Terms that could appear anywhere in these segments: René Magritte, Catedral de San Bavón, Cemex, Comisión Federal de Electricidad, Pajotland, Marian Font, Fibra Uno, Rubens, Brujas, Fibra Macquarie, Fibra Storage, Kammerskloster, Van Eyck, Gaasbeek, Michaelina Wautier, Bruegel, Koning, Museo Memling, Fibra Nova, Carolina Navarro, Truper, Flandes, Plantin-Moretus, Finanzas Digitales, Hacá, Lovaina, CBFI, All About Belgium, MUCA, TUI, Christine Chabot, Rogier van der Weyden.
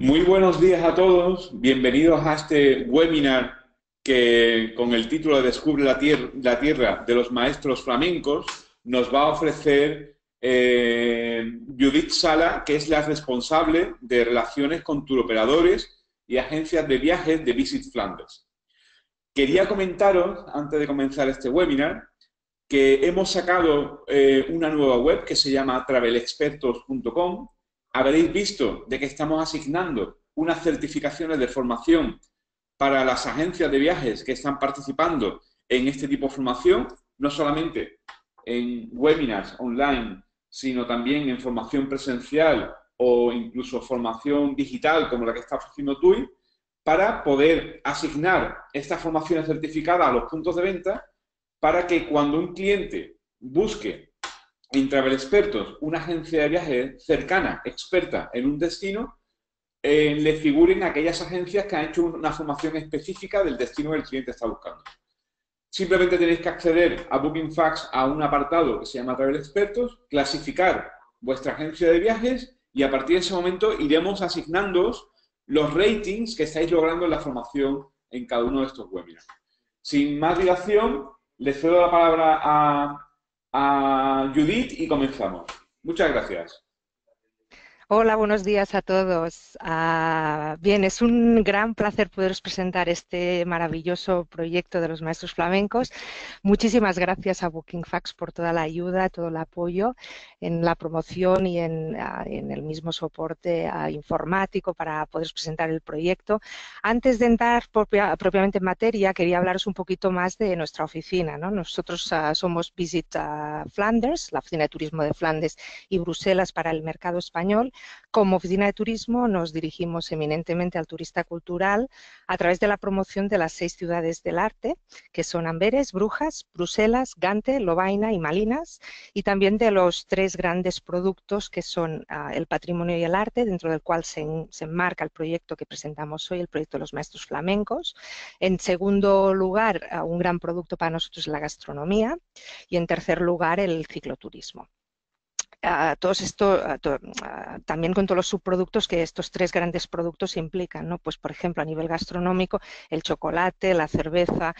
Muy buenos días a todos, bienvenidos a este webinar que con el título de Descubre la Tierra de los Maestros Flamencos nos va a ofrecer Judith Sala, que es la responsable de relaciones con turoperadores y agencias de viajes de Visit Flanders. Quería comentaros, antes de comenzar este webinar, que hemos sacado una nueva web que se llama travelexpertos.com. Habréis visto de que estamos asignando unas certificaciones de formación para las agencias de viajes que están participando en este tipo de formación, no solamente en webinars online, sino también en formación presencial o incluso formación digital como la que está ofreciendo TUI, para poder asignar estas formaciones certificadas a los puntos de venta para que cuando un cliente busque en Travel Expertos, una agencia de viajes cercana, experta en un destino, le figuren aquellas agencias que han hecho una formación específica del destino que el cliente está buscando. Simplemente tenéis que acceder a Bookingfax a un apartado que se llama Travel Expertos, clasificar vuestra agencia de viajes y a partir de ese momento iremos asignándoos los ratings que estáis logrando en la formación en cada uno de estos webinars. Sin más dilación, le cedo la palabra a Judith y comenzamos. Muchas gracias. Hola, buenos días a todos. Bien, es un gran placer poderos presentar este maravilloso proyecto de los maestros flamencos. Muchísimas gracias a Bookingfax por toda la ayuda, todo el apoyo en la promoción y en el mismo soporte informático para poderos presentar el proyecto. Antes de entrar propiamente en materia, quería hablaros un poquito más de nuestra oficina, ¿no? Nosotros somos Visit Flanders, la oficina de turismo de Flandes y Bruselas para el mercado español. Como oficina de turismo nos dirigimos eminentemente al turista cultural a través de la promoción de las 6 ciudades del arte, que son Amberes, Brujas, Bruselas, Gante, Lovaina y Malinas, y también de los 3 grandes productos que son el patrimonio y el arte, dentro del cual se enmarca el proyecto que presentamos hoy, el proyecto de los maestros flamencos. En segundo lugar, un gran producto para nosotros es la gastronomía y en tercer lugar el cicloturismo. También con todos los subproductos que estos 3 grandes productos implican, ¿no? Pues por ejemplo a nivel gastronómico el chocolate, la cerveza,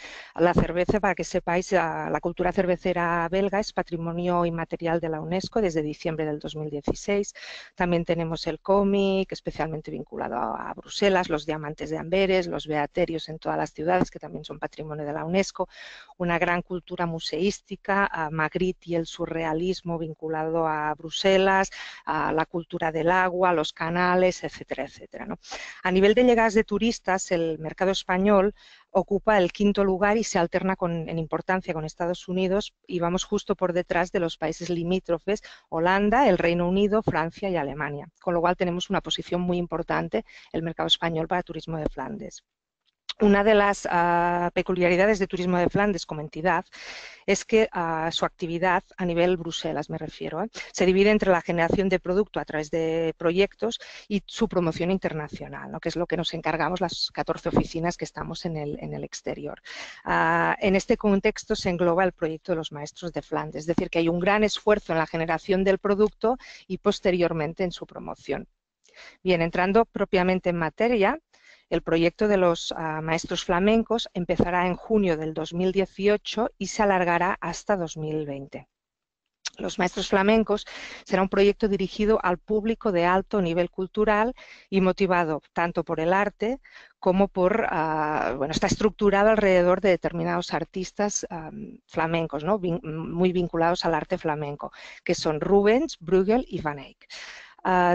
para que sepáis la cultura cervecera belga es patrimonio inmaterial de la UNESCO desde diciembre del 2016, también tenemos el cómic especialmente vinculado a Bruselas, los diamantes de Amberes, los beaterios en todas las ciudades que también son patrimonio de la UNESCO, una gran cultura museística, a Magritte y el surrealismo vinculado a Bruselas, a la cultura del agua, los canales, etcétera, etcétera, ¿no? A nivel de llegadas de turistas, el mercado español ocupa el 5.º lugar y se alterna en importancia con Estados Unidos y vamos justo por detrás de los países limítrofes, Holanda, el Reino Unido, Francia y Alemania. Con lo cual tenemos una posición muy importante, el mercado español para turismo de Flandes. Una de las peculiaridades de Turismo de Flandes como entidad es que su actividad a nivel Bruselas, me refiero, se divide entre la generación de producto a través de proyectos y su promoción internacional, ¿no? Que es lo que nos encargamos las 14 oficinas que estamos en el exterior. En este contexto se engloba el proyecto de los maestros de Flandes, es decir, que hay un gran esfuerzo en la generación del producto y posteriormente en su promoción. Bien, entrando propiamente en materia, el proyecto de los maestros flamencos empezará en junio del 2018 y se alargará hasta 2020. Los maestros flamencos será un proyecto dirigido al público de alto nivel cultural y motivado tanto por el arte como por, está estructurado alrededor de determinados artistas flamencos, ¿no? Muy vinculados al arte flamenco, que son Rubens, Bruegel y Van Eyck.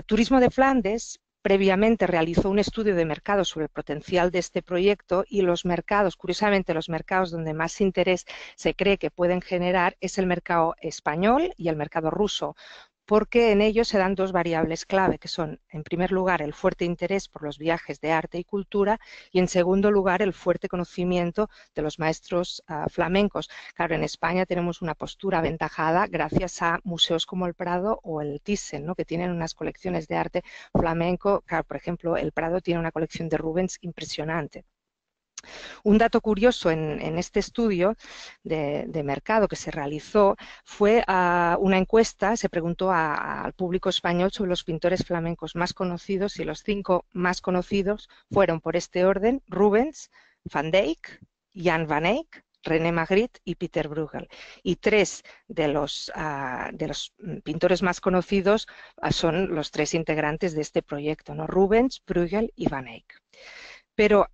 Turismo de Flandes previamente realizó un estudio de mercado sobre el potencial de este proyecto y los mercados, curiosamente los mercados donde más interés se cree que pueden generar es el mercado español y el mercado ruso, porque en ellos se dan 2 variables clave, que son, en primer lugar, el fuerte interés por los viajes de arte y cultura y, en segundo lugar, el fuerte conocimiento de los maestros flamencos. Claro, en España tenemos una postura aventajada gracias a museos como el Prado o el Thyssen, ¿no? Que tienen unas colecciones de arte flamenco. Claro, por ejemplo, el Prado tiene una colección de Rubens impresionante. Un dato curioso en este estudio de mercado que se realizó fue una encuesta, se preguntó al público español sobre los pintores flamencos más conocidos y los 5 más conocidos fueron por este orden: Rubens, Van Eyck, Jan van Eyck, René Magritte y Peter Bruegel. Y 3 de los pintores más conocidos son los 3 integrantes de este proyecto, ¿no? Rubens, Bruegel y Van Eyck. Pero,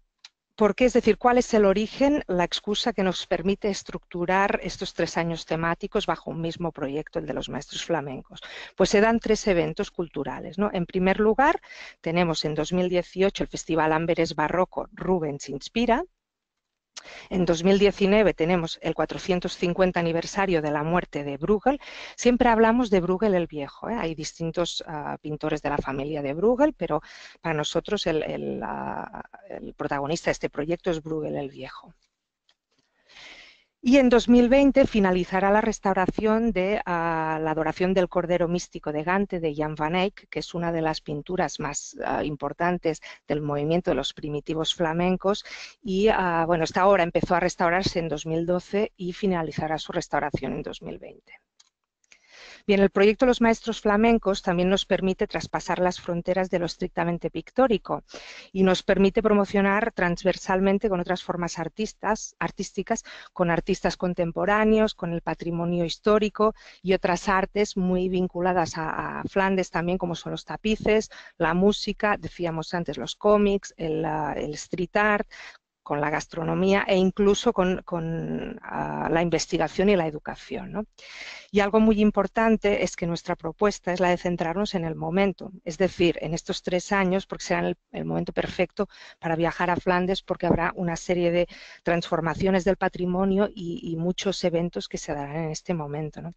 ¿por qué? Es decir, ¿cuál es el origen, la excusa que nos permite estructurar estos 3 años temáticos bajo un mismo proyecto, el de los maestros flamencos? Pues se dan 3 eventos culturales, ¿no? En primer lugar, tenemos en 2018 el Festival Amberes Barroco Rubens Inspira. En 2019 tenemos el 450 aniversario de la muerte de Bruegel. Siempre hablamos de Bruegel el Viejo, ¿eh? Hay distintos pintores de la familia de Bruegel, pero para nosotros el protagonista de este proyecto es Bruegel el Viejo. Y en 2020 finalizará la restauración de la Adoración del Cordero Místico de Gante de Jan van Eyck, que es una de las pinturas más importantes del movimiento de los primitivos flamencos. Y bueno, esta obra empezó a restaurarse en 2012 y finalizará su restauración en 2020. Bien, el proyecto Los Maestros Flamencos también nos permite traspasar las fronteras de lo estrictamente pictórico y nos permite promocionar transversalmente con otras formas artísticas, con artistas contemporáneos, con el patrimonio histórico y otras artes muy vinculadas a Flandes también, como son los tapices, la música, decíamos antes los cómics, el street art, con la gastronomía e incluso con la investigación y la educación, ¿no? Y algo muy importante es que nuestra propuesta es la de centrarnos en el momento, es decir, en estos 3 años, porque será el momento perfecto para viajar a Flandes, porque habrá una serie de transformaciones del patrimonio y muchos eventos que se darán en este momento, ¿no?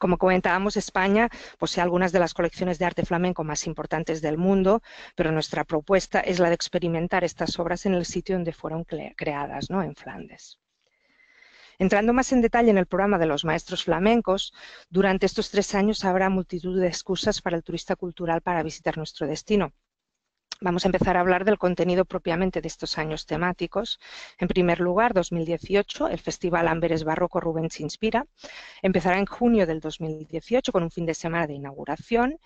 Como comentábamos, España posee algunas de las colecciones de arte flamenco más importantes del mundo, pero nuestra propuesta es la de experimentar estas obras en el sitio donde fueron creadas, ¿no? En Flandes. Entrando más en detalle en el programa de los maestros flamencos, durante estos 3 años habrá multitud de excusas para el turista cultural para visitar nuestro destino. Vamos a empezar a hablar del contenido propiamente de estos años temáticos. En primer lugar, 2018, el Festival Amberes Barroco Rubens Inspira. Empezará en junio del 2018 con un fin de semana de inauguración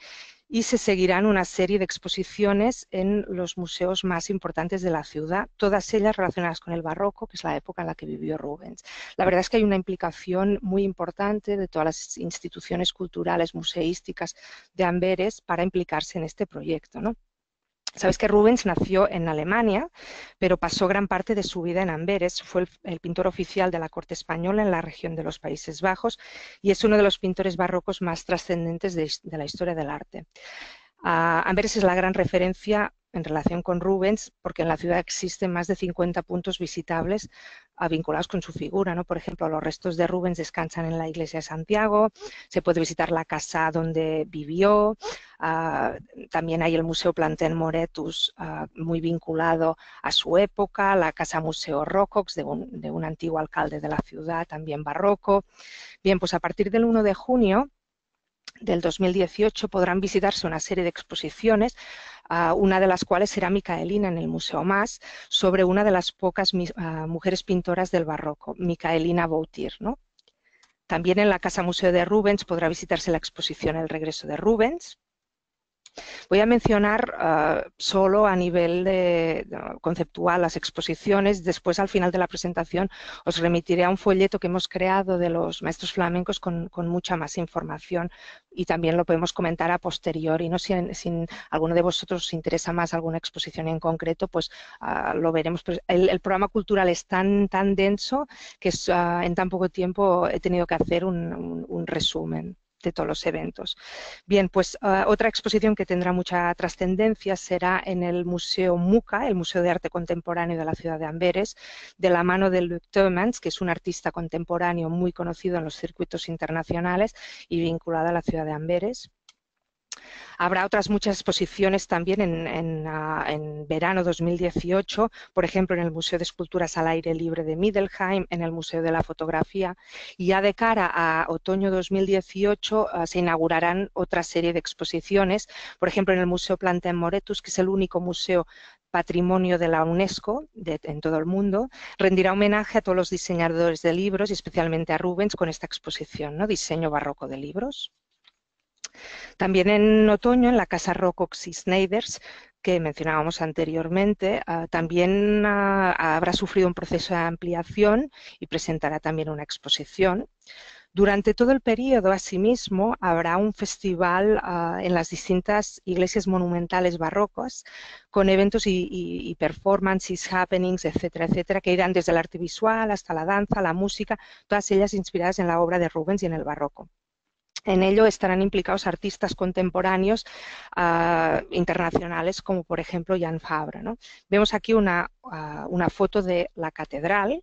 y se seguirán una serie de exposiciones en los museos más importantes de la ciudad, todas ellas relacionadas con el barroco, que es la época en la que vivió Rubens. La verdad es que hay una implicación muy importante de todas las instituciones culturales, museísticas de Amberes para implicarse en este proyecto, ¿no? Sabéis que Rubens nació en Alemania, pero pasó gran parte de su vida en Amberes. Fue el pintor oficial de la corte española en la región de los Países Bajos y es uno de los pintores barrocos más trascendentes de la historia del arte. Amberes es la gran referencia en relación con Rubens porque en la ciudad existen más de 50 puntos visitables vinculados con su figura, ¿no? Por ejemplo, los restos de Rubens descansan en la iglesia de Santiago, se puede visitar la casa donde vivió, también hay el Museo Plantin-Moretus muy vinculado a su época, la casa Museo Rockox de un antiguo alcalde de la ciudad, también barroco. Bien, pues a partir del 1 de junio del 2018 podrán visitarse una serie de exposiciones, una de las cuales será Michaelina en el Museo Más, sobre una de las pocas mujeres pintoras del barroco, Michaelina Wautier, ¿no? También en la Casa Museo de Rubens podrá visitarse la exposición El Regreso de Rubens. Voy a mencionar solo a nivel conceptual las exposiciones. Después, al final de la presentación, os remitiré a un folleto que hemos creado de los maestros flamencos con mucha más información y también lo podemos comentar a posteriori, ¿no? Si alguno de vosotros os interesa más alguna exposición en concreto, pues lo veremos. Pero el programa cultural es tan denso que en tan poco tiempo he tenido que hacer un resumen de todos los eventos. Bien, pues otra exposición que tendrá mucha trascendencia será en el Museo MUCA, el Museo de Arte Contemporáneo de la ciudad de Amberes, de la mano de Luc Tuymans, que es un artista contemporáneo muy conocido en los circuitos internacionales y vinculado a la ciudad de Amberes. Habrá otras muchas exposiciones también en verano 2018, por ejemplo en el Museo de Esculturas al Aire Libre de Middelheim, en el Museo de la Fotografía y ya de cara a otoño 2018 se inaugurarán otra serie de exposiciones, por ejemplo en el Museo Plantin-Moretus, que es el único museo Patrimonio de la UNESCO en todo el mundo, rendirá homenaje a todos los diseñadores de libros y especialmente a Rubens con esta exposición, ¿no? Diseño barroco de libros. También en otoño, en la Casa Rockox y Schneiders, que mencionábamos anteriormente, también habrá sufrido un proceso de ampliación y presentará también una exposición. Durante todo el periodo, asimismo, habrá un festival en las distintas iglesias monumentales barrocas con eventos y performances, happenings, etcétera, etcétera, que irán desde el arte visual hasta la danza, la música, todas ellas inspiradas en la obra de Rubens y en el barroco. En ello estarán implicados artistas contemporáneos internacionales como, por ejemplo, Jan Fabre, ¿no? Vemos aquí una foto de la catedral.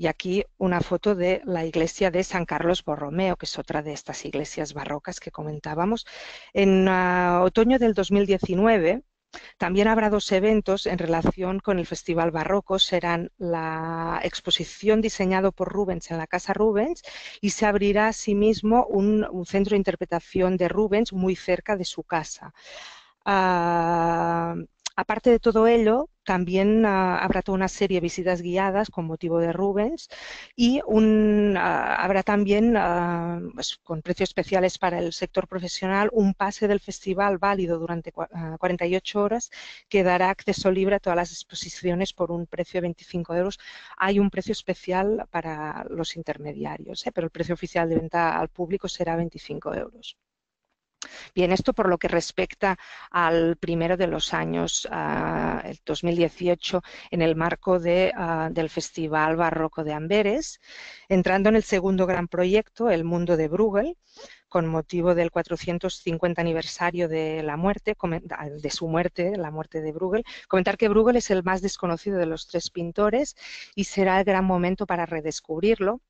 Y aquí una foto de la iglesia de San Carlos Borromeo, que es otra de estas iglesias barrocas que comentábamos. En otoño del 2019 también habrá dos eventos en relación con el Festival Barroco. Serán la exposición diseñado por Rubens en la Casa Rubens y se abrirá asimismo un centro de interpretación de Rubens muy cerca de su casa. Aparte de todo ello, también habrá toda una serie de visitas guiadas con motivo de Rubens y habrá también, pues, con precios especiales para el sector profesional, un pase del festival válido durante 48 horas que dará acceso libre a todas las exposiciones por un precio de 25 euros. Hay un precio especial para los intermediarios, pero el precio oficial de venta al público será 25 euros. Bien, esto por lo que respecta al primero de los años, el 2018, en el marco del Festival Barroco de Amberes, entrando en el segundo gran proyecto, El Mundo de Bruegel, con motivo del 450 aniversario de la muerte, de su muerte, la muerte de Bruegel. Comentar que Bruegel es el más desconocido de los tres pintores y será el gran momento para redescubrirlo.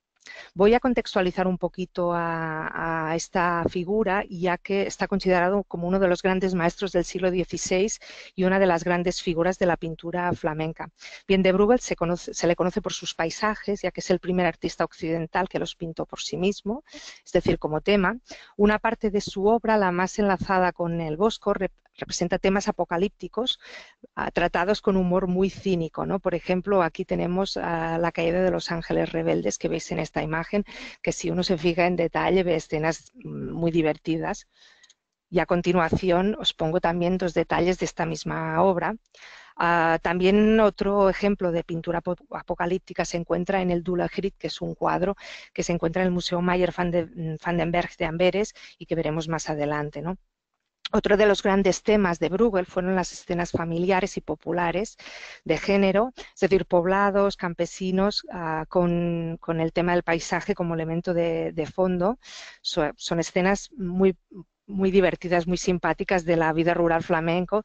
Voy a contextualizar un poquito a esta figura, ya que está considerado como uno de los grandes maestros del siglo XVI y una de las grandes figuras de la pintura flamenca. Bien, de Bruegel se le conoce por sus paisajes, ya que es el primer artista occidental que los pintó por sí mismo, es decir, como tema. Una parte de su obra, la más enlazada con el bosco, representa temas apocalípticos tratados con humor muy cínico, ¿no? Por ejemplo, aquí tenemos la caída de los ángeles rebeldes que veis en esta imagen, que si uno se fija en detalle ve escenas muy divertidas. Y a continuación os pongo también dos detalles de esta misma obra. También otro ejemplo de pintura apocalíptica se encuentra en el Dulle Griet, que es un cuadro que se encuentra en el Museo Mayer-Vandenberg de Amberes y que veremos más adelante, ¿no? Otro de los grandes temas de Bruegel fueron las escenas familiares y populares de género, es decir, poblados, campesinos, con el tema del paisaje como elemento de fondo. Son escenas muy divertidas, muy simpáticas de la vida rural flamenca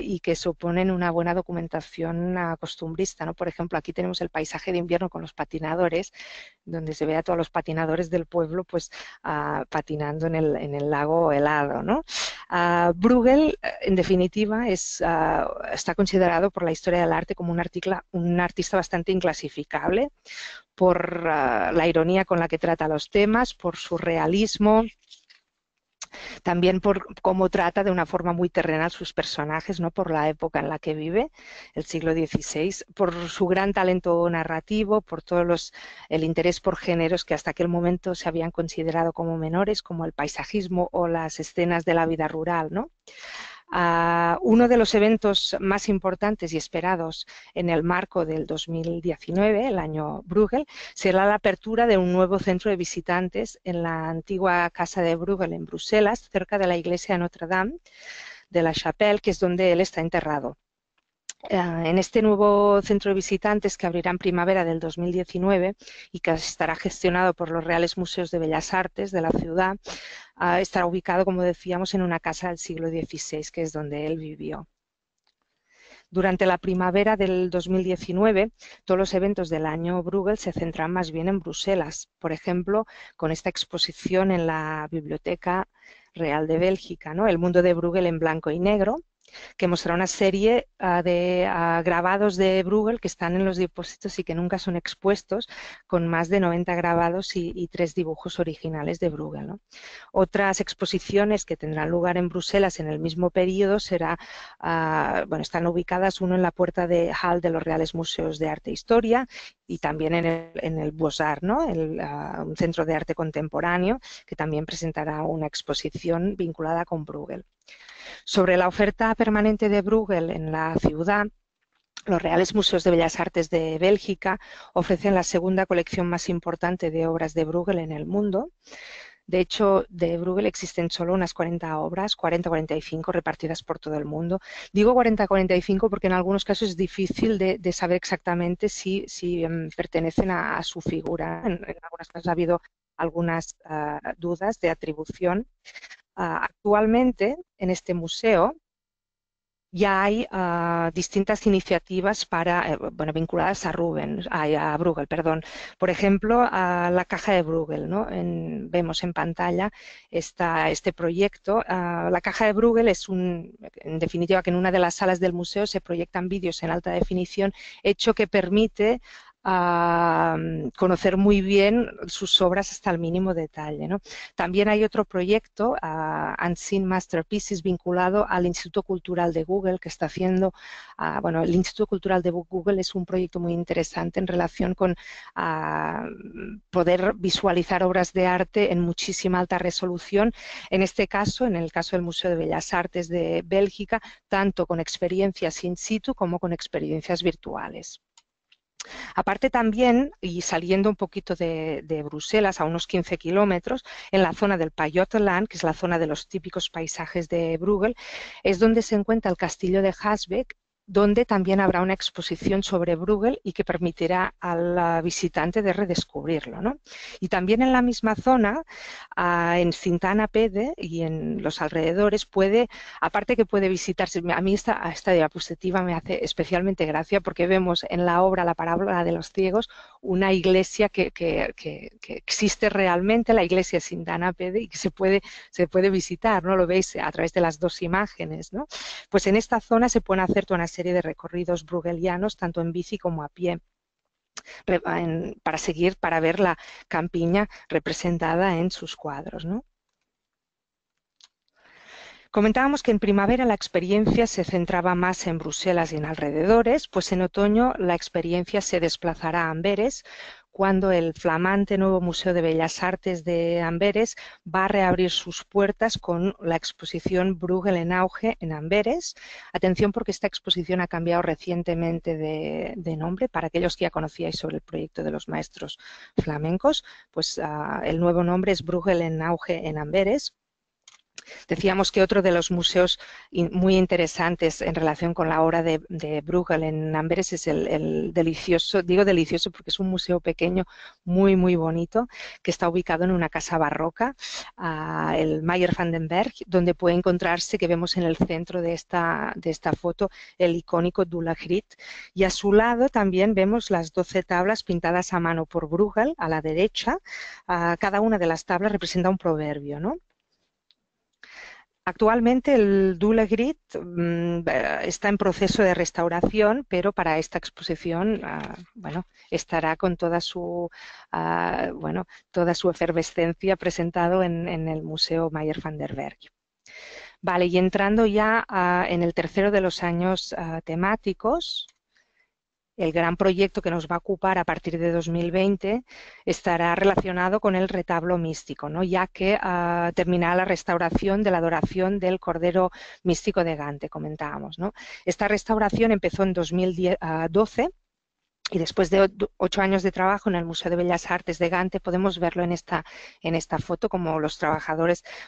y que suponen una buena documentación costumbrista, ¿no? Por ejemplo, aquí tenemos el paisaje de invierno con los patinadores, donde se ve a todos los patinadores del pueblo pues patinando en el lago helado, ¿no? Bruegel, en definitiva, está considerado por la historia del arte como un artista bastante inclasificable, por la ironía con la que trata los temas, por su realismo, también por cómo trata de una forma muy terrenal sus personajes, ¿no? Por la época en la que vive, el siglo XVI, por su gran talento narrativo, por todo el interés por géneros que hasta aquel momento se habían considerado como menores, como el paisajismo o las escenas de la vida rural, ¿no? Uno de los eventos más importantes y esperados en el marco del 2019, el año Bruegel, será la apertura de un nuevo centro de visitantes en la antigua casa de Bruegel en Bruselas, cerca de la iglesia de Notre Dame de la Chapelle, que es donde él está enterrado. En este nuevo centro de visitantes que abrirá en primavera del 2019 y que estará gestionado por los Reales Museos de Bellas Artes de la ciudad, estará ubicado, como decíamos, en una casa del siglo XVI, que es donde él vivió. Durante la primavera del 2019, todos los eventos del año Bruegel se centran más bien en Bruselas, por ejemplo, con esta exposición en la Biblioteca Real de Bélgica, ¿no? El Mundo de Bruegel en blanco y negro, que mostrará una serie de grabados de Bruegel que están en los depósitos y que nunca son expuestos, con más de 90 grabados y 3 dibujos originales de Bruegel, ¿no? Otras exposiciones que tendrán lugar en Bruselas en el mismo periodo será, bueno, están ubicadas uno en la puerta de Hall de los Reales Museos de Arte e Historia y también en el Beaux-Arts, ¿no? Un centro de arte contemporáneo que también presentará una exposición vinculada con Bruegel. Sobre la oferta permanente de Bruegel en la ciudad, los Reales Museos de Bellas Artes de Bélgica ofrecen la segunda colección más importante de obras de Bruegel en el mundo. De hecho, de Bruegel existen solo unas 40 obras, 40-45, repartidas por todo el mundo. Digo 40-45 porque en algunos casos es difícil de saber exactamente si pertenecen a su figura. En algunos casos ha habido algunas dudas de atribución. Actualmente, en este museo, ya hay distintas iniciativas para, bueno, vinculadas a Rubens, a Bruegel, perdón. Por ejemplo, a la caja de Bruegel, ¿no? Vemos en pantalla este proyecto. La caja de Bruegel es en definitiva, que en una de las salas del museo se proyectan vídeos en alta definición, hecho que permite a conocer muy bien sus obras hasta el mínimo detalle, ¿no? También hay otro proyecto, Unseen Masterpieces, vinculado al Instituto Cultural de Google, que está haciendo, bueno, el Instituto Cultural de Google es un proyecto muy interesante en relación con poder visualizar obras de arte en muchísima alta resolución, en este caso, en el caso del Museo de Bellas Artes de Bélgica, tanto con experiencias in situ como con experiencias virtuales. Aparte también, y saliendo un poquito de Bruselas, a unos 15 kilómetros, en la zona del Pajotland, que es la zona de los típicos paisajes de Bruegel, es donde se encuentra el castillo de Gaasbeek, donde también habrá una exposición sobre Bruegel y que permitirá al visitante de redescubrirlo, ¿no? Y también en la misma zona, en Sint-Anna-Pede y en los alrededores, aparte que puede visitarse, a mí esta diapositiva me hace especialmente gracia porque vemos en la obra La parábola de los ciegos una iglesia que existe realmente, la iglesia de Sint-Anna-Pede, y que se puede visitar, ¿no? Lo veis a través de las dos imágenes, ¿no? Pues en esta zona se pueden hacer toda una serie de recorridos bruegelianos, tanto en bici como a pie, para ver la campiña representada en sus cuadros, ¿no? Comentábamos que en primavera la experiencia se centraba más en Bruselas y en alrededores, pues en otoño la experiencia se desplazará a Amberes, cuando el flamante nuevo Museo de Bellas Artes de Amberes va a reabrir sus puertas con la exposición Bruegel en auge en Amberes. Atención, porque esta exposición ha cambiado recientemente de nombre. Para aquellos que ya conocíais sobre el proyecto de los maestros flamencos, pues el nuevo nombre es Bruegel en auge en Amberes. Decíamos que otro de los museos muy interesantes en relación con la obra de Bruegel en Amberes es el delicioso, digo delicioso porque es un museo pequeño muy muy bonito, que está ubicado en una casa barroca, el Mayer-Vandenberg, donde puede encontrarse, que vemos en el centro de esta foto, el icónico Dulle Griet, y a su lado también vemos las 12 tablas pintadas a mano por Bruegel a la derecha. Cada una de las tablas representa un proverbio, ¿no? Actualmente el Dulle Griet está en proceso de restauración, pero para esta exposición, bueno, estará con toda su efervescencia presentado en el Museo Mayer-Vandenberg. Vale, y entrando ya en el tercero de los años temáticos, el gran proyecto que nos va a ocupar a partir de 2020 estará relacionado con el retablo místico, ¿no? Ya que terminará la restauración de la Adoración del Cordero Místico de Gante, comentábamos, ¿no? Esta restauración empezó en 2012 y después de 8 años de trabajo en el Museo de Bellas Artes de Gante podemos verlo en esta foto, como los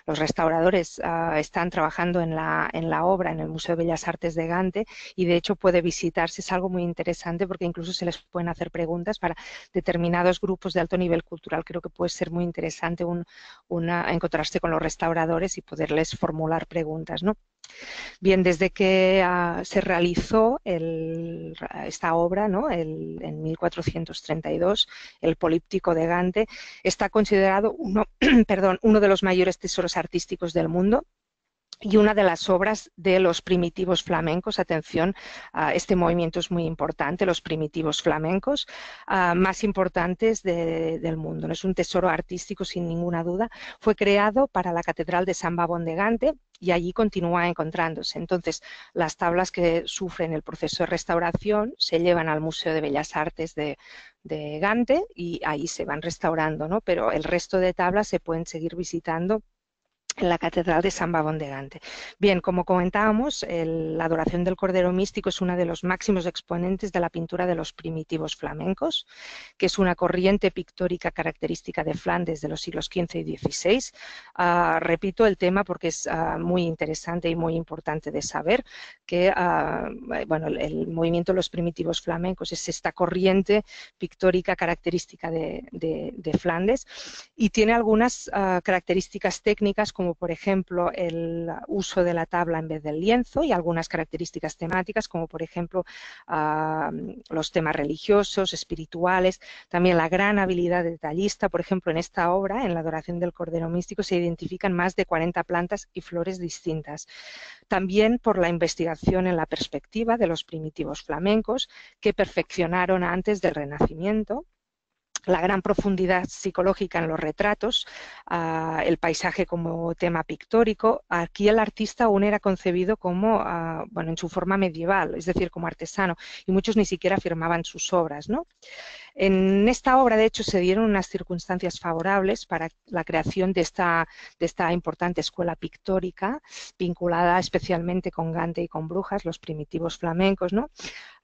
restauradores están trabajando en la obra en el Museo de Bellas Artes de Gante, y de hecho puede visitarse. Es algo muy interesante porque incluso se les pueden hacer preguntas para determinados grupos de alto nivel cultural. Creo que puede ser muy interesante encontrarse con los restauradores y poderles formular preguntas, ¿no? Bien, desde que se realizó esta obra, ¿no? En 1432, el Políptico de Gante, está considerado uno de los mayores tesoros artísticos del mundo. y una de las obras de los primitivos flamencos. Atención, este movimiento es muy importante, los primitivos flamencos más importantes del mundo. Es un tesoro artístico sin ninguna duda. Fue creado para la Catedral de San Bavón de Gante y allí continúa encontrándose. Entonces, las tablas que sufren el proceso de restauración se llevan al Museo de Bellas Artes de Gante y ahí se van restaurando, ¿no? Pero el resto de tablas se pueden seguir visitando en la Catedral de San Bavón de Gante. Bien, como comentábamos, la Adoración del Cordero Místico es uno de los máximos exponentes de la pintura de los primitivos flamencos, que es una corriente pictórica característica de Flandes de los siglos XV y XVI. Repito el tema porque es muy interesante y muy importante de saber que bueno, el movimiento de los primitivos flamencos es esta corriente pictórica característica de Flandes y tiene algunas características técnicas, como por ejemplo el uso de la tabla en vez del lienzo, y algunas características temáticas como por ejemplo los temas religiosos, espirituales, también la gran habilidad detallista. Por ejemplo, en esta obra, en la Adoración del Cordero Místico, se identifican más de 40 plantas y flores distintas. También por la investigación en la perspectiva de los primitivos flamencos, que perfeccionaron antes del Renacimiento. La gran profundidad psicológica en los retratos, el paisaje como tema pictórico. Aquí el artista aún era concebido como, bueno, en su forma medieval, es decir, como artesano, y muchos ni siquiera firmaban sus obras, ¿no? En esta obra, de hecho, se dieron unas circunstancias favorables para la creación de esta importante escuela pictórica, vinculada especialmente con Gante y con Brujas, los primitivos flamencos, ¿no?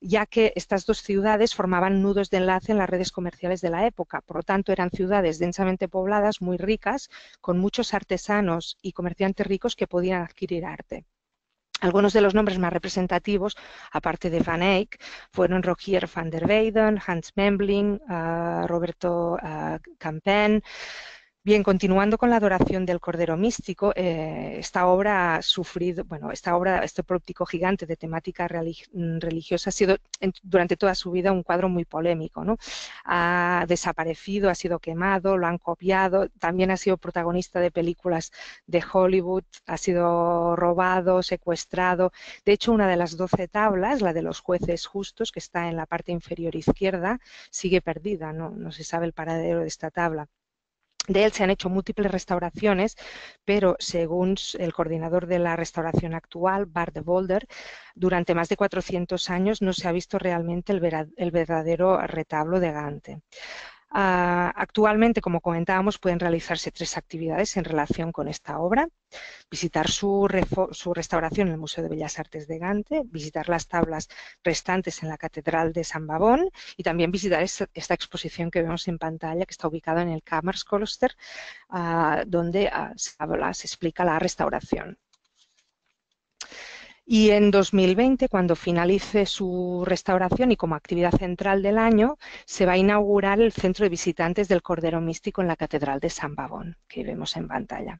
Ya que estas dos ciudades formaban nudos de enlace en las redes comerciales de la época. Por lo tanto, eran ciudades densamente pobladas, muy ricas, con muchos artesanos y comerciantes ricos que podían adquirir arte. Algunos de los nombres más representativos, aparte de Van Eyck, fueron Rogier van der Weyden, Hans Memling, Roberto Campen. Bien, continuando con la Adoración del Cordero Místico, esta obra ha sufrido, bueno, este pórtico gigante de temática religiosa ha sido durante toda su vida un cuadro muy polémico, ¿no? Ha desaparecido, ha sido quemado, lo han copiado, también ha sido protagonista de películas de Hollywood, ha sido robado, secuestrado. De hecho, una de las 12 tablas, la de los jueces justos, que está en la parte inferior izquierda, sigue perdida, ¿no? No se sabe el paradero de esta tabla. De él se han hecho múltiples restauraciones, pero según el coordinador de la restauración actual, Bart de Bolder, durante más de 400 años no se ha visto realmente el verdadero retablo de Gante. Actualmente, como comentábamos, pueden realizarse 3 actividades en relación con esta obra: visitar su restauración en el Museo de Bellas Artes de Gante, visitar las tablas restantes en la Catedral de San Bavón y también visitar esta exposición que vemos en pantalla, que está ubicada en el Kammerskloster, donde se explica la restauración. Y en 2020, cuando finalice su restauración y como actividad central del año, se va a inaugurar el Centro de Visitantes del Cordero Místico en la Catedral de San Bavón, que vemos en pantalla.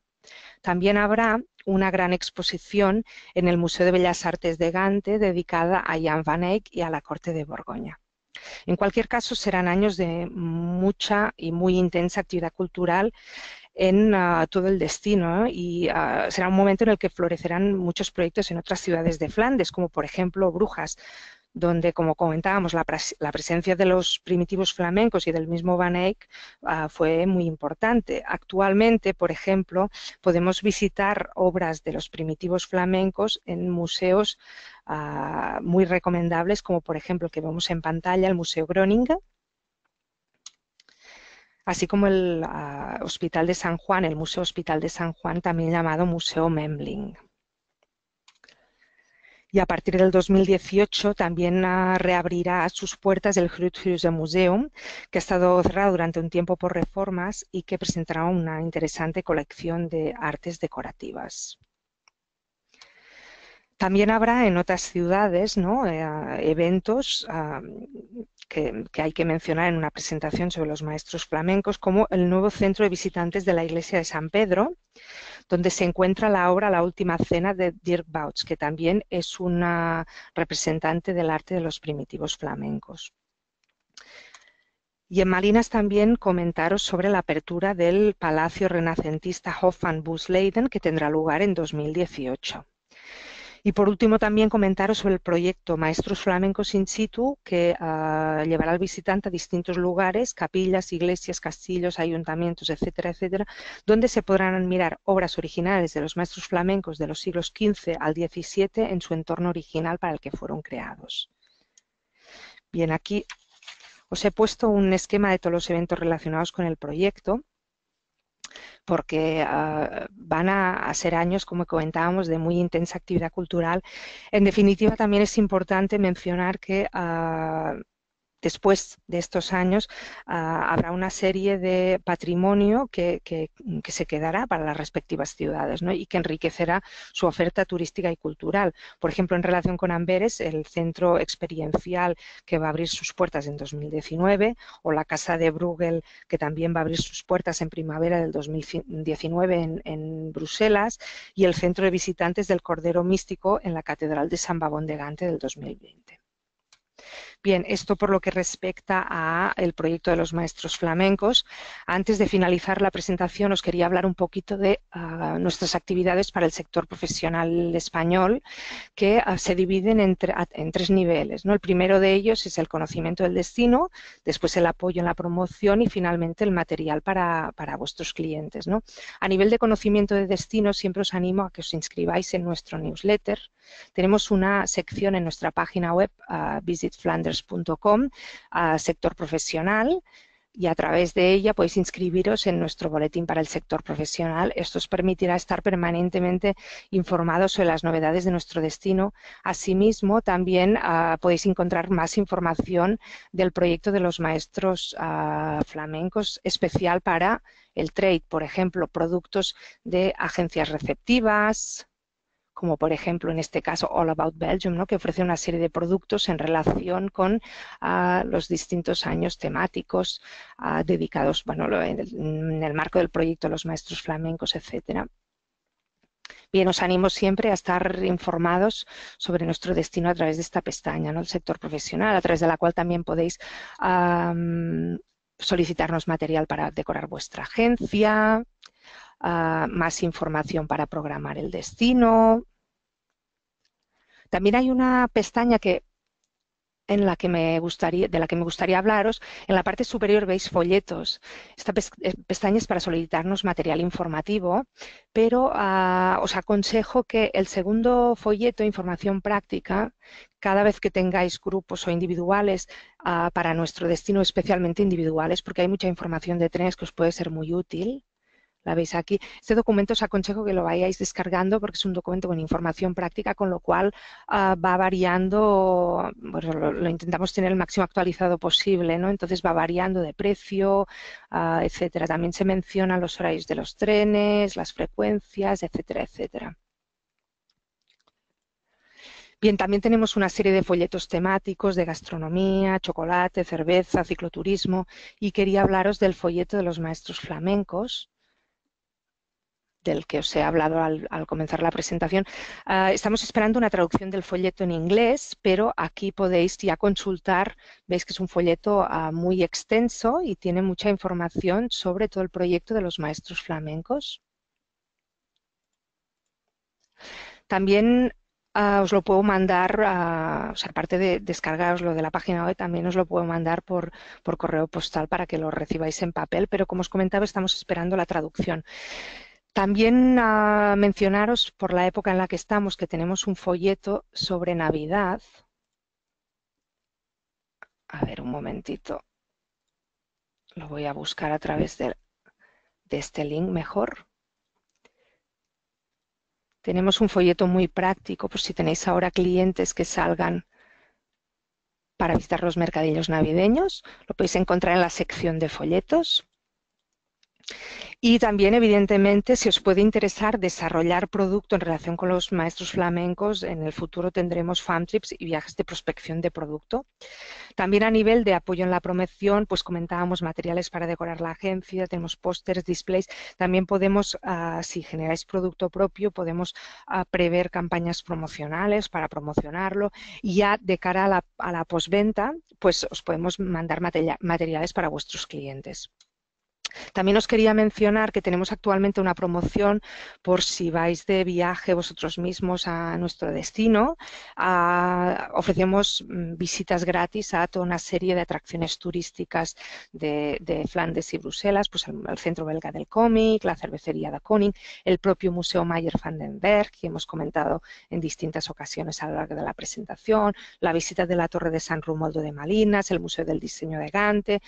También habrá una gran exposición en el Museo de Bellas Artes de Gante dedicada a Jan van Eyck y a la Corte de Borgoña. En cualquier caso, serán años de mucha y muy intensa actividad cultural en todo el destino, ¿eh? Y será un momento en el que florecerán muchos proyectos en otras ciudades de Flandes, como por ejemplo Brujas, donde, como comentábamos, la presencia de los primitivos flamencos y del mismo Van Eyck fue muy importante. Actualmente, por ejemplo, podemos visitar obras de los primitivos flamencos en museos muy recomendables, como por ejemplo el que vemos en pantalla, el Museo Groninga, así como el Hospital de San Juan, el Museo Hospital de San Juan, también llamado Museo Memling. Y a partir del 2018 también reabrirá sus puertas el Groothuizen Museum, que ha estado cerrado durante un tiempo por reformas y que presentará una interesante colección de artes decorativas. También habrá en otras ciudades, ¿no?, eventos que hay que mencionar en una presentación sobre los maestros flamencos, como el nuevo centro de visitantes de la iglesia de San Pedro, donde se encuentra la obra La Última Cena de Dirk Bouts, que también es una representante del arte de los primitivos flamencos. Y en Malinas también comentaros sobre la apertura del Palacio Renacentista Hof van Boesleden, que tendrá lugar en 2018. Y por último también comentaros sobre el proyecto Maestros Flamencos in situ, que llevará al visitante a distintos lugares, capillas, iglesias, castillos, ayuntamientos, etcétera, etcétera, donde se podrán admirar obras originales de los maestros flamencos de los siglos XV al XVII en su entorno original para el que fueron creados. Bien, aquí os he puesto un esquema de todos los eventos relacionados con el proyecto, porque van a ser años, como comentábamos, de muy intensa actividad cultural. En definitiva, también es importante mencionar que después de estos años habrá una serie de patrimonio que se quedará para las respectivas ciudades, ¿no? Y que enriquecerá su oferta turística y cultural. Por ejemplo, en relación con Amberes, el centro experiencial que va a abrir sus puertas en 2019, o la casa de Bruegel, que también va a abrir sus puertas en primavera del 2019 en Bruselas, y el centro de visitantes del Cordero Místico en la Catedral de San Bavón de Gante del 2020. Bien, esto por lo que respecta al proyecto de los maestros flamencos. Antes de finalizar la presentación os quería hablar un poquito de nuestras actividades para el sector profesional español, que se dividen en tres niveles, ¿no? El primero de ellos es el conocimiento del destino, después el apoyo en la promoción y finalmente el material para vuestros clientes, ¿no? A nivel de conocimiento de destino siempre os animo a que os inscribáis en nuestro newsletter. Tenemos una sección en nuestra página web, Visit Flanders.com, sector profesional, y a través de ella podéis inscribiros en nuestro boletín para el sector profesional. Esto os permitirá estar permanentemente informados sobre las novedades de nuestro destino. Asimismo, también podéis encontrar más información del proyecto de los maestros flamencos, especial para el trade, por ejemplo, productos de agencias receptivas, como por ejemplo en este caso All About Belgium, ¿no? Que ofrece una serie de productos en relación con los distintos años temáticos dedicados, bueno, en el marco del proyecto Los Maestros Flamencos, etcétera. Bien, os animo siempre a estar informados sobre nuestro destino a través de esta pestaña, ¿no? El sector profesional, a través de la cual también podéis solicitarnos material para decorar vuestra agencia, más información para programar el destino. También hay una pestaña de la que me gustaría hablaros. En la parte superior veis folletos. Esta pestaña es para solicitarnos material informativo, pero os aconsejo que el segundo folleto, información práctica, cada vez que tengáis grupos o individuales para nuestro destino, especialmente individuales, porque hay mucha información de trenes que os puede ser muy útil. La veis aquí. Este documento os aconsejo que lo vayáis descargando porque es un documento con información práctica, con lo cual va variando, bueno, lo intentamos tener el máximo actualizado posible, ¿no? Entonces va variando de precio, etcétera. También se mencionan los horarios de los trenes, las frecuencias, etcétera, etcétera. Bien, también tenemos una serie de folletos temáticos de gastronomía, chocolate, cerveza, cicloturismo, y quería hablaros del folleto de los maestros flamencos, del que os he hablado al comenzar la presentación. Estamos esperando una traducción del folleto en inglés, pero aquí podéis ya consultar, veis que es un folleto muy extenso y tiene mucha información sobre todo el proyecto de los maestros flamencos. También os lo puedo mandar, o sea, aparte de descargaroslo de la página web, también os lo puedo mandar por correo postal para que lo recibáis en papel, pero como os comentaba, estamos esperando la traducción. También mencionaros, por la época en la que estamos, que tenemos un folleto sobre Navidad. A ver, un momentito. Lo voy a buscar a través de este link mejor. Tenemos un folleto muy práctico, por si tenéis ahora clientes que salgan para visitar los mercadillos navideños. Lo podéis encontrar en la sección de folletos. Y también, evidentemente, si os puede interesar desarrollar producto en relación con los maestros flamencos, en el futuro tendremos fan trips y viajes de prospección de producto. También a nivel de apoyo en la promoción, pues comentábamos materiales para decorar la agencia, tenemos pósters, displays. También podemos, si generáis producto propio, podemos prever campañas promocionales para promocionarlo. Y ya de cara a la postventa, pues os podemos mandar materiales para vuestros clientes. También os quería mencionar que tenemos actualmente una promoción por si vais de viaje vosotros mismos a nuestro destino. Ofrecemos visitas gratis a toda una serie de atracciones turísticas de Flandes y Bruselas, pues el Centro Belga del Cómic, la cervecería de Koning, el propio Museo Mayer-Vandenberg, que hemos comentado en distintas ocasiones a lo largo de la presentación, la visita de la Torre de San Rumoldo de Malinas, el Museo del Diseño de Gante,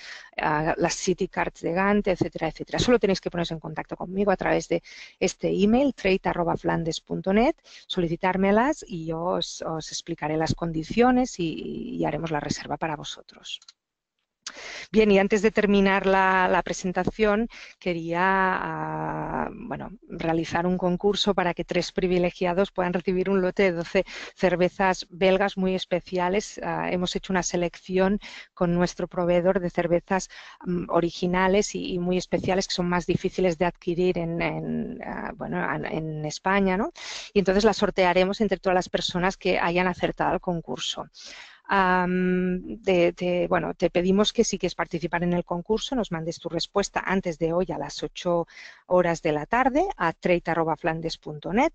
las City Cards de Gante, etcétera, etcétera. Solo tenéis que poneros en contacto conmigo a través de este email, trade@flandes.net, solicitármelas y yo os explicaré las condiciones y haremos la reserva para vosotros. Bien, y antes de terminar la presentación, quería realizar un concurso para que 3 privilegiados puedan recibir un lote de 12 cervezas belgas muy especiales. Hemos hecho una selección con nuestro proveedor de cervezas originales y muy especiales que son más difíciles de adquirir en España, ¿no? Y entonces las sortearemos entre todas las personas que hayan acertado el concurso. Te pedimos que si quieres participar en el concurso nos mandes tu respuesta antes de hoy a las 8 horas de la tarde a trade@flandes.net,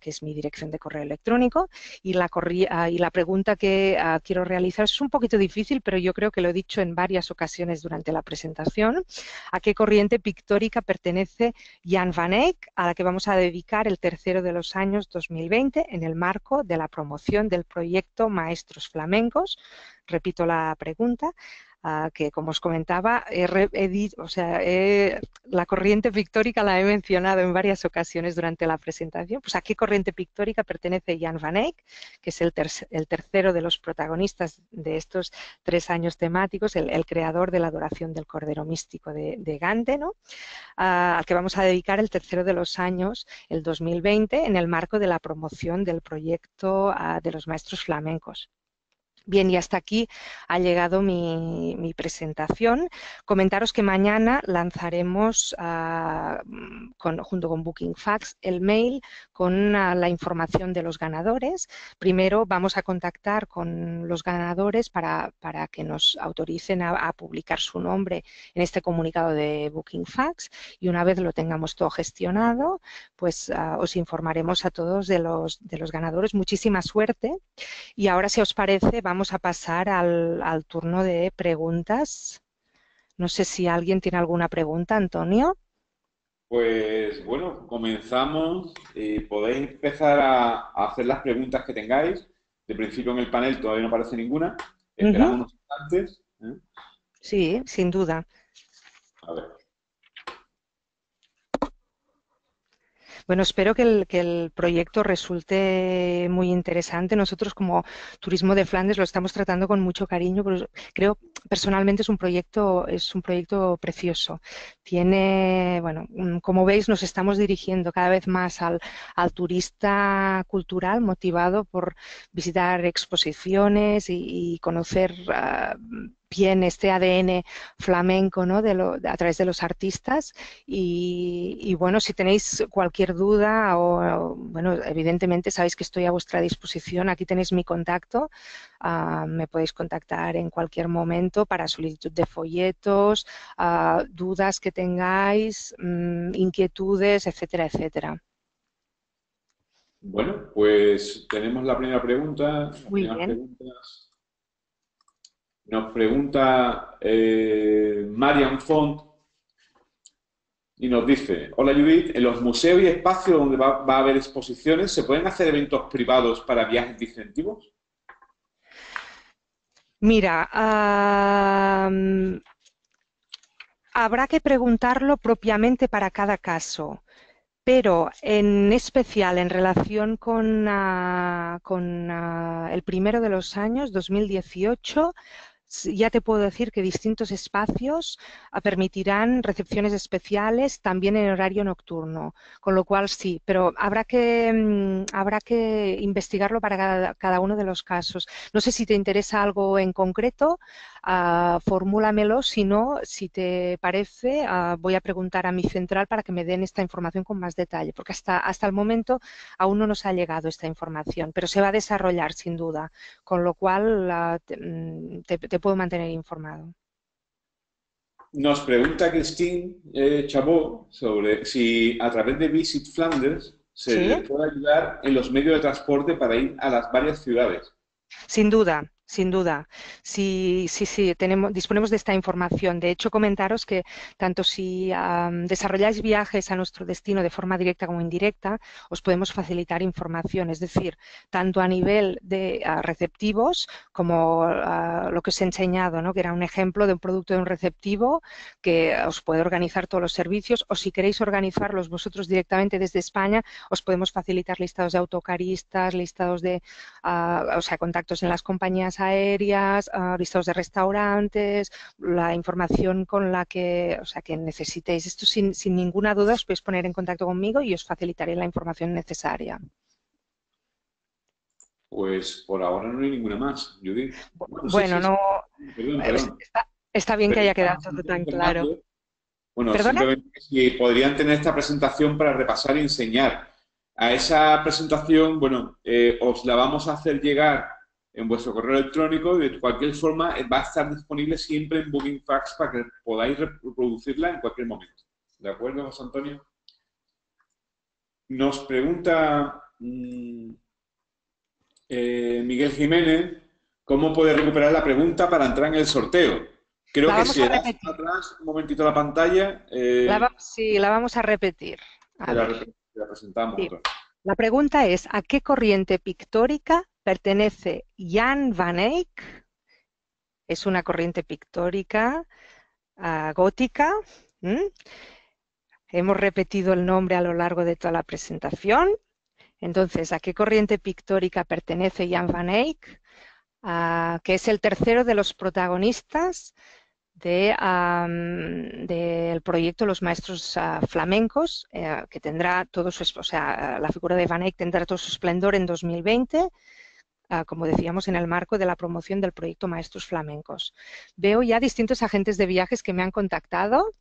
que es mi dirección de correo electrónico, y la pregunta que quiero realizar es un poquito difícil, pero yo creo que lo he dicho en varias ocasiones durante la presentación. ¿A qué corriente pictórica pertenece Jan Van Eyck, a la que vamos a dedicar el tercero de los años 2020 en el marco de la promoción del proyecto Maestros Flamencos? Repito la pregunta, que como os comentaba, la corriente pictórica la he mencionado en varias ocasiones durante la presentación. Pues ¿a qué corriente pictórica pertenece Jan Van Eyck, que es el tercero de los protagonistas de estos 3 años temáticos, el creador de la Adoración del Cordero Místico de Gante, ¿no? Al que vamos a dedicar el tercero de los años, el 2020, en el marco de la promoción del proyecto de los maestros flamencos. Bien, y hasta aquí ha llegado mi presentación. Comentaros que mañana lanzaremos, junto con Bookingfax, el mail con la información de los ganadores. Primero vamos a contactar con los ganadores para que nos autoricen a publicar su nombre en este comunicado de Bookingfax, y una vez lo tengamos todo gestionado, pues os informaremos a todos de los ganadores. Muchísima suerte. Y ahora, si os parece, vamos a pasar al turno de preguntas. No sé si alguien tiene alguna pregunta, Antonio. Pues bueno, comenzamos. Podéis empezar a hacer las preguntas que tengáis. De principio en el panel todavía no aparece ninguna. Esperamos unos instantes. Sí, sin duda. A ver. Bueno, espero que el proyecto resulte muy interesante. Nosotros, como Turismo de Flandes, lo estamos tratando con mucho cariño. Pero creo, personalmente, es un proyecto precioso. Tiene, como veis, nos estamos dirigiendo cada vez más al turista cultural, motivado por visitar exposiciones y conocer bien este ADN flamenco, ¿no?, a través de los artistas. Y bueno, si tenéis cualquier duda evidentemente sabéis que estoy a vuestra disposición. Aquí tenéis mi contacto. Me podéis contactar en cualquier momento para solicitud de folletos, dudas que tengáis, inquietudes, etcétera, etcétera. Bueno, pues tenemos la primera pregunta. Muy bien. Preguntas. Nos pregunta Marian Font y nos dice: hola Judith, en los museos y espacios donde va a haber exposiciones, ¿se pueden hacer eventos privados para viajes distintivos? Mira, habrá que preguntarlo propiamente para cada caso. Pero en especial en relación con el primero de los años, 2018, ya te puedo decir que distintos espacios permitirán recepciones especiales también en horario nocturno, con lo cual sí, pero habrá que investigarlo para cada uno de los casos. No sé si te interesa algo en concreto, formúlamelo, si no, si te parece, voy a preguntar a mi central para que me den esta información con más detalle, porque hasta el momento aún no nos ha llegado esta información, pero se va a desarrollar sin duda, con lo cual te puedo mantener informado. Nos pregunta Christine Chabot sobre si a través de Visit Flanders se ¿sí? le puede ayudar en los medios de transporte para ir a las varias ciudades. Sin duda. Sin duda, sí, disponemos de esta información. De hecho, comentaros que tanto si desarrolláis viajes a nuestro destino de forma directa como indirecta, os podemos facilitar información, es decir, tanto a nivel de receptivos como lo que os he enseñado, ¿no? Que era un ejemplo de un producto de un receptivo que os puede organizar todos los servicios, o si queréis organizarlos vosotros directamente desde España, os podemos facilitar listados de autocaristas, listados de contactos en las compañías aéreas, listados de restaurantes, la información con la que, que necesitéis. Esto sin ninguna duda os podéis poner en contacto conmigo y os facilitaré la información necesaria. Pues por ahora no hay ninguna más, Judith. Bueno, no. Perdón. Está bien, pero que haya quedado todo tan claro. Bueno, ¿perdona? Simplemente si podrían tener esta presentación para repasar y enseñar. A esa presentación, bueno, os la vamos a hacer llegar en vuestro correo electrónico, de cualquier forma va a estar disponible siempre en Bookingfax para que podáis reproducirla en cualquier momento. ¿De acuerdo, José Antonio? Nos pregunta Miguel Jiménez, ¿cómo puede recuperar la pregunta para entrar en el sorteo? Creo que si le das atrás un momentito a la pantalla... la vamos a repetir. La presentamos. Sí. La pregunta es, ¿a qué corriente pictórica pertenece Jan Van Eyck? Es una corriente pictórica gótica. Hemos repetido el nombre a lo largo de toda la presentación. Entonces, ¿a qué corriente pictórica pertenece Jan Van Eyck? Que es el tercero de los protagonistas del proyecto Los Maestros Flamencos, que tendrá todo su... la figura de Van Eyck tendrá todo su esplendor en 2020, como decíamos, en el marco de la promoción del proyecto Maestros Flamencos. Veo ya distintos agentes de viajes que me han contactado,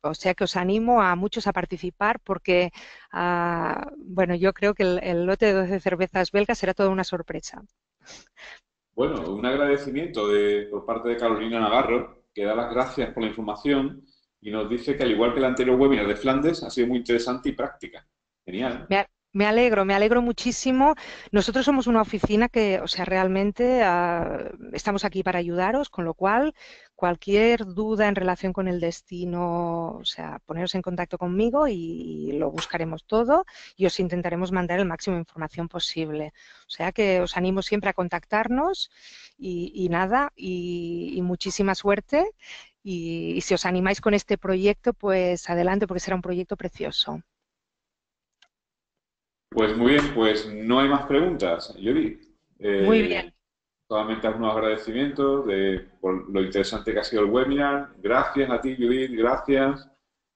o sea que os animo a muchos a participar porque, bueno, yo creo que el lote de 12 cervezas belgas será toda una sorpresa. Bueno, un agradecimiento por parte de Carolina Navarro, que da las gracias por la información y nos dice que, al igual que el anterior webinar de Flandes, ha sido muy interesante y práctica. Genial. Me alegro muchísimo. Nosotros somos una oficina que, realmente estamos aquí para ayudaros, con lo cual cualquier duda en relación con el destino, poneros en contacto conmigo y lo buscaremos todo y os intentaremos mandar el máximo de información posible. O sea que os animo siempre a contactarnos y muchísima suerte. Y si os animáis con este proyecto, pues adelante, porque será un proyecto precioso. Pues muy bien, pues no hay más preguntas, Judith. Muy bien. Solamente unos agradecimientos por lo interesante que ha sido el webinar. Gracias a ti, Judith, gracias.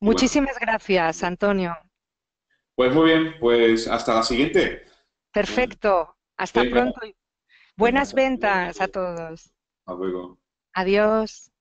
Muchísimas gracias, Antonio. Pues muy bien, pues hasta la siguiente. Perfecto, hasta pronto. Buenas ventas a todos. Hasta luego. Adiós.